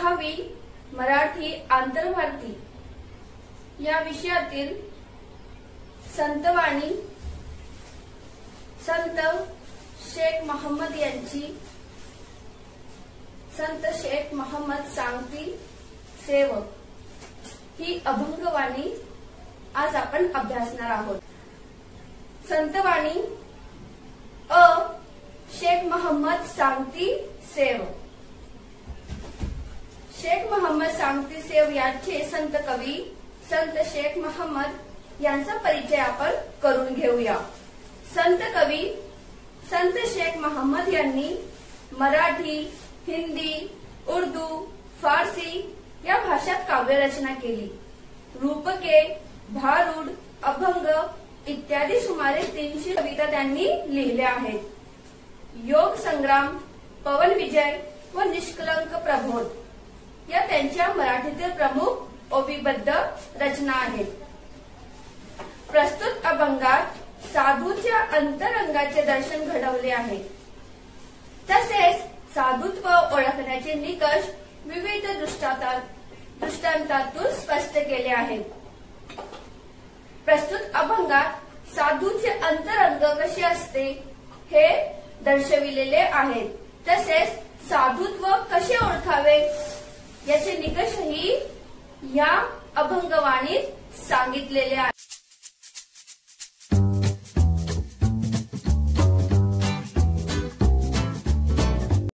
10वी मराठी आंतरभारती या विषयातील संतवाणी संत शेख मोहम्मद यांची संत शेख मोहम्मद सांगतील सेवक ही अभंगवाणी आज आपण अभ्यासणार आहोत। संतवाणी अ शेख मोहम्मद सांगती सेव। शेख मोहम्मद सांगती सेव यांचे संत कवी संत शेख मोहम्मद यांचा परिचय आपण करून घेऊया। संत कवी संत शेख मोहम्मद यांनी मराठी, हिंदी, उर्दू, फारसी या भाषात काव्यरचना केली। रूपके, भारूड, अभंग इत्यादी सुमारे 300 कविता त्यांनी लिहिल्या आहेत। योग संग्राम, पवन विजय व निष्कलंक प्रबोध या त्यांच्या मराठीतील प्रमुख ओवीबद्ध रचना आहेत। प्रस्तुत अभंगात साधूच्या अंतरंगाचे दर्शन घडवले आहे। तसेच साधुत्व ओळखण्याचे निकष विविध दृष्टांतातून स्पष्ट केले आहेत। प्रस्तुत अभंगात साधूचे अंतरंग कसे असते हे दर्शविलेले आहे। तसेच साधुत्व कसे ओळखावे याचे निकषही या अभंगवाणीत सांगितलेले आहे।